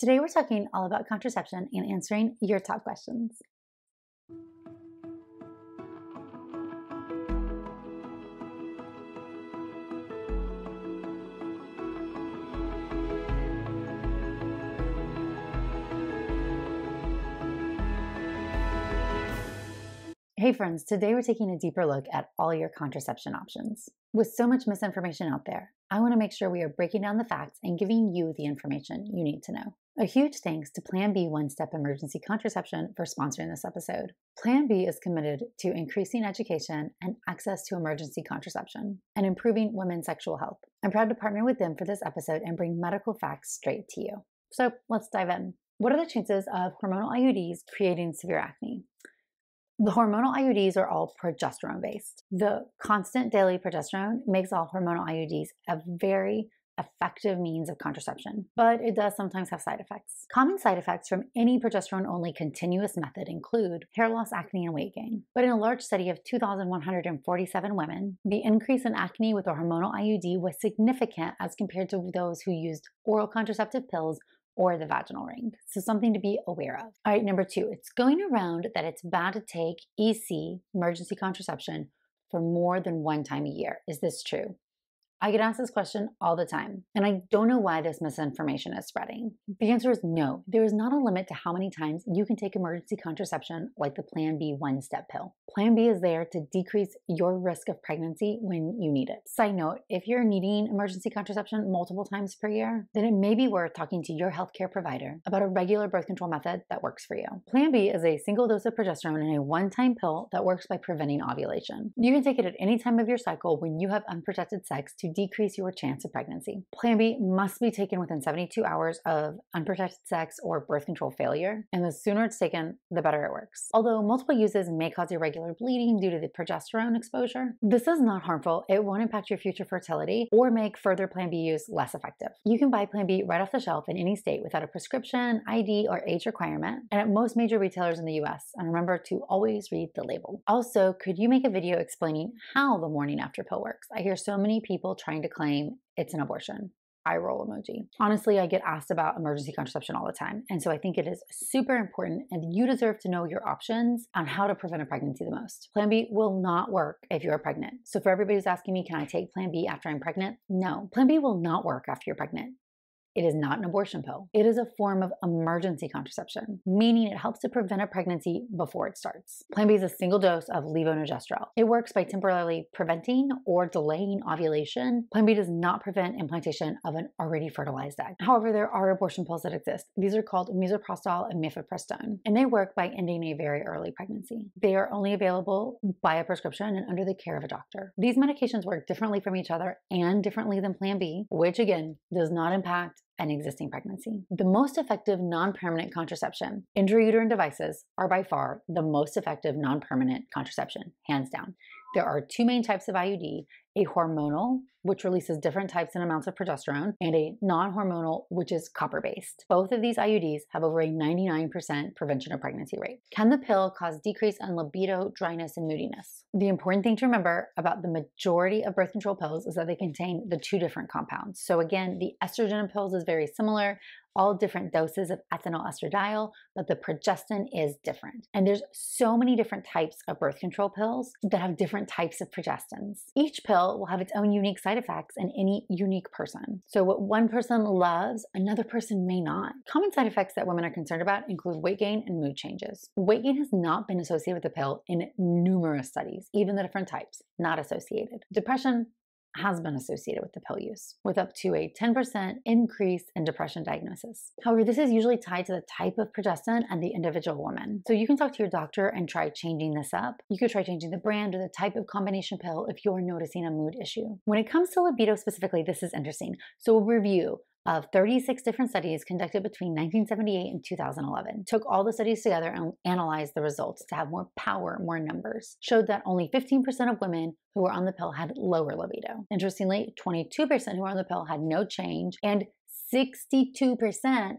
Today we're talking all about contraception and answering your top questions. Hey friends, today we're taking a deeper look at all your contraception options. With so much misinformation out there, I want to make sure we are breaking down the facts and giving you the information you need to know. A huge thanks to Plan B One-Step Emergency Contraception for sponsoring this episode. Plan B is committed to increasing education and access to emergency contraception and improving women's sexual health. I'm proud to partner with them for this episode and bring medical facts straight to you. So let's dive in. What are the chances of hormonal IUDs creating severe acne? The hormonal IUDs are all progesterone-based. The constant daily progesterone makes all hormonal IUDs a very effective means of contraception, but it does sometimes have side effects. Common side effects from any progesterone-only continuous method include hair loss, acne, and weight gain. But in a large study of 2,147 women, the increase in acne with a hormonal IUD was significant as compared to those who used oral contraceptive pills or the vaginal ring. So something to be aware of. All right, number two, it's going around that it's bad to take EC, emergency contraception, for more than one time a year. Is this true? I get asked this question all the time, and I don't know why this misinformation is spreading. The answer is no. There is not a limit to how many times you can take emergency contraception like the Plan B One-Step pill. Plan B is there to decrease your risk of pregnancy when you need it. Side note, if you're needing emergency contraception multiple times per year, then it may be worth talking to your healthcare provider about a regular birth control method that works for you. Plan B is a single dose of progesterone and a one-time pill that works by preventing ovulation. You can take it at any time of your cycle when you have unprotected sex to decrease your chance of pregnancy. Plan B must be taken within 72 hours of unprotected sex or birth control failure, and the sooner it's taken, the better it works. Although multiple uses may cause irregular bleeding due to the progesterone exposure, this is not harmful. It won't impact your future fertility or make further Plan B use less effective. You can buy Plan B right off the shelf in any state without a prescription, ID, or age requirement, and at most major retailers in the US. And remember to always read the label. Also, could you make a video explaining how the morning after pill works? I hear so many people trying to claim it's an abortion. Eye roll emoji. Honestly, I get asked about emergency contraception all the time, and so I think it is super important, and you deserve to know your options on how to prevent a pregnancy the most. Plan B will not work if you're pregnant. So for everybody who's asking me, can I take Plan B after I'm pregnant? No. Plan B will not work after you're pregnant. It is not an abortion pill. It is a form of emergency contraception, meaning it helps to prevent a pregnancy before it starts. Plan B is a single dose of levonorgestrel. It works by temporarily preventing or delaying ovulation. Plan B does not prevent implantation of an already fertilized egg. However, there are abortion pills that exist. These are called misoprostol and mifepristone, and they work by ending a very early pregnancy. They are only available by a prescription and under the care of a doctor. These medications work differently from each other and differently than Plan B, which again does not impact an existing pregnancy. The most effective non-permanent contraception. Intrauterine devices are by far the most effective non-permanent contraception, hands down. There are two main types of IUD, a hormonal, which releases different types and amounts of progesterone, and a non-hormonal, which is copper-based. Both of these IUDs have over a 99% prevention of pregnancy rate. Can the pill cause decrease in libido, dryness, and moodiness? The important thing to remember about the majority of birth control pills is that they contain the two different compounds. So again, the estrogen in pills is very similar, all different doses of ethinyl estradiol, but the progestin is different. And there's so many different types of birth control pills that have different types of progestins. Each pill will have its own unique side effects in any unique person. So what one person loves, another person may not. Common side effects that women are concerned about include weight gain and mood changes. Weight gain has not been associated with the pill in numerous studies, even the different types, not associated. Depression has been associated with the pill use, with up to a 10% increase in depression diagnosis. However, this is usually tied to the type of progestin and the individual woman. So you can talk to your doctor and try changing this up. You could try changing the brand or the type of combination pill if you're noticing a mood issue. When it comes to libido specifically, this is interesting. So a review of 36 different studies conducted between 1978 and 2011. Took all the studies together and analyzed the results to have more power, more numbers. Showed that only 15% of women who were on the pill had lower libido. Interestingly, 22% who were on the pill had no change, and 62%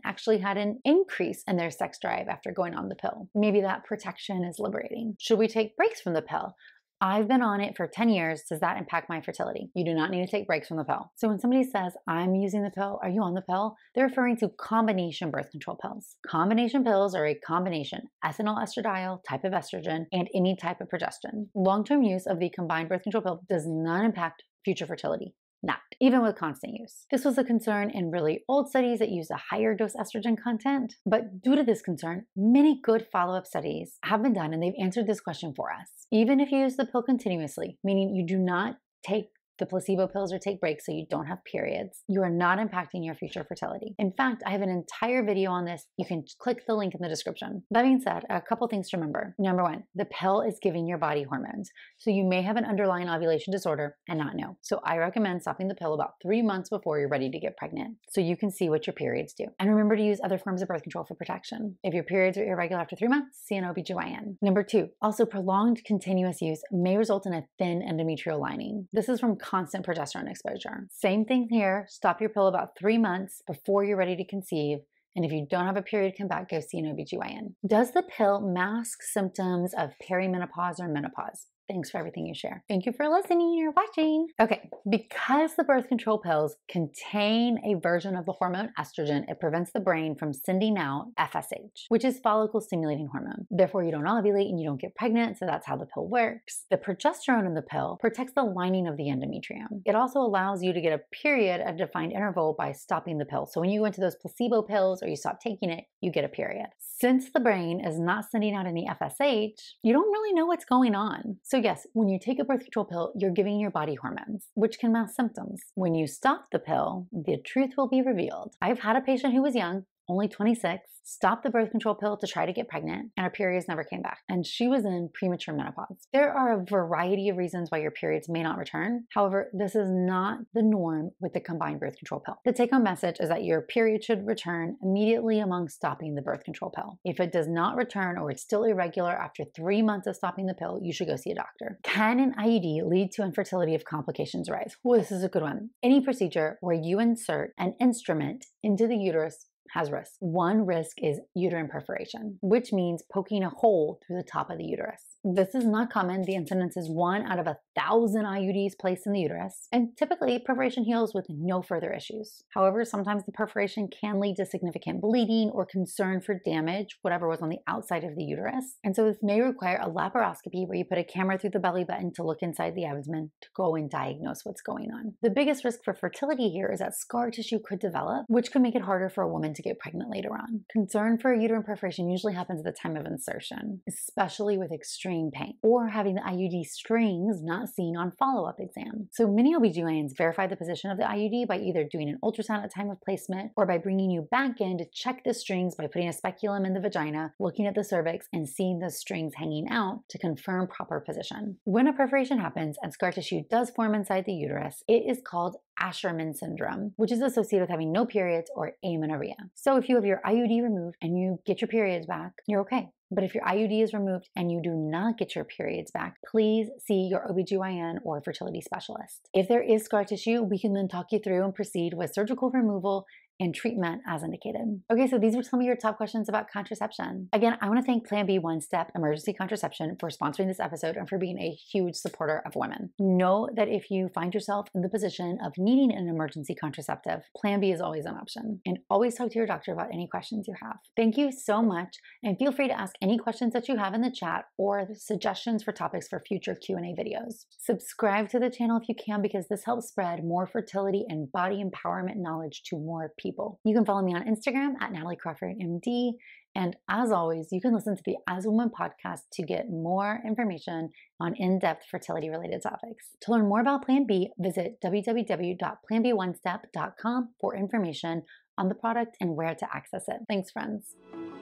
actually had an increase in their sex drive after going on the pill. Maybe that protection is liberating. Should we take breaks from the pill? I've been on it for 10 years. Does that impact my fertility? You do not need to take breaks from the pill. So when somebody says, I'm using the pill, are you on the pill? They're referring to combination birth control pills. Combination pills are a combination, ethinyl estradiol, type of estrogen, and any type of progestin. Long-term use of the combined birth control pill does not impact future fertility. Not, even with constant use. This was a concern in really old studies that used a higher dose estrogen content, but due to this concern, many good follow-up studies have been done and they've answered this question for us. Even if you use the pill continuously, meaning you do not take the placebo pills or take breaks so you don't have periods, you are not impacting your future fertility. In fact, I have an entire video on this. You can click the link in the description. That being said, a couple things to remember. Number one, the pill is giving your body hormones. So you may have an underlying ovulation disorder and not know. So I recommend stopping the pill about 3 months before you're ready to get pregnant so you can see what your periods do. And remember to use other forms of birth control for protection. If your periods are irregular after 3 months, see an OB/GYN. Number two, also prolonged continuous use may result in a thin endometrial lining. This is from constant progesterone exposure. Same thing here, stop your pill about 3 months before you're ready to conceive. And if you don't have a period come back, go see an OB/GYN. Does the pill mask symptoms of perimenopause or menopause? Thanks for everything you share. Thank you for listening or watching. Okay, because the birth control pills contain a version of the hormone estrogen, it prevents the brain from sending out FSH, which is follicle stimulating hormone. Therefore, you don't ovulate and you don't get pregnant, so that's how the pill works. The progesterone in the pill protects the lining of the endometrium. It also allows you to get a period at a defined interval by stopping the pill. So when you go into those placebo pills or you stop taking it, you get a period. Since the brain is not sending out any FSH, you don't really know what's going on. So yes, when you take a birth control pill, you're giving your body hormones, which can mask symptoms. When you stop the pill, the truth will be revealed. I've had a patient who was young, only 26, stopped the birth control pill to try to get pregnant, and her periods never came back. And she was in premature menopause. There are a variety of reasons why your periods may not return. However, this is not the norm with the combined birth control pill. The take-home message is that your period should return immediately among stopping the birth control pill. If it does not return or it's still irregular after 3 months of stopping the pill, you should go see a doctor. Can an IUD lead to infertility if complications arise? Well, this is a good one. Any procedure where you insert an instrument into the uterus has risks. One risk is uterine perforation, which means poking a hole through the top of the uterus. This is not common. The incidence is 1 out of 1,000 IUDs placed in the uterus, and typically perforation heals with no further issues. However, sometimes the perforation can lead to significant bleeding or concern for damage, whatever was on the outside of the uterus. And so this may require a laparoscopy where you put a camera through the belly button to look inside the abdomen to go and diagnose what's going on. The biggest risk for fertility here is that scar tissue could develop, which could make it harder for a woman to get pregnant later on. Concern for uterine perforation usually happens at the time of insertion, especially with extreme pain or having the IUD strings not seen on follow-up exam. So many OB/GYNs verify the position of the IUD by either doing an ultrasound at time of placement or by bringing you back in to check the strings by putting a speculum in the vagina, looking at the cervix, and seeing the strings hanging out to confirm proper position. When a perforation happens and scar tissue does form inside the uterus, it is called Asherman syndrome, which is associated with having no periods or amenorrhea. So if you have your IUD removed and you get your periods back, you're okay. But if your IUD is removed and you do not get your periods back, please see your OB/GYN or fertility specialist. If there is scar tissue, we can then talk you through and proceed with surgical removal and treatment as indicated. Okay, so these were some of your top questions about contraception. Again, I wanna thank Plan B One-Step Emergency Contraception for sponsoring this episode and for being a huge supporter of women. Know that if you find yourself in the position of needing an emergency contraceptive, Plan B is always an option. And always talk to your doctor about any questions you have. Thank you so much, and feel free to ask any questions that you have in the chat or suggestions for topics for future Q&A videos. Subscribe to the channel if you can, because this helps spread more fertility and body empowerment knowledge to more people. You can follow me on Instagram at Natalie Crawford MD. And as always, you can listen to the As a Woman podcast to get more information on in-depth fertility related topics. To learn more about Plan B, visit www.planb1step.com for information on the product and where to access it. Thanks, friends.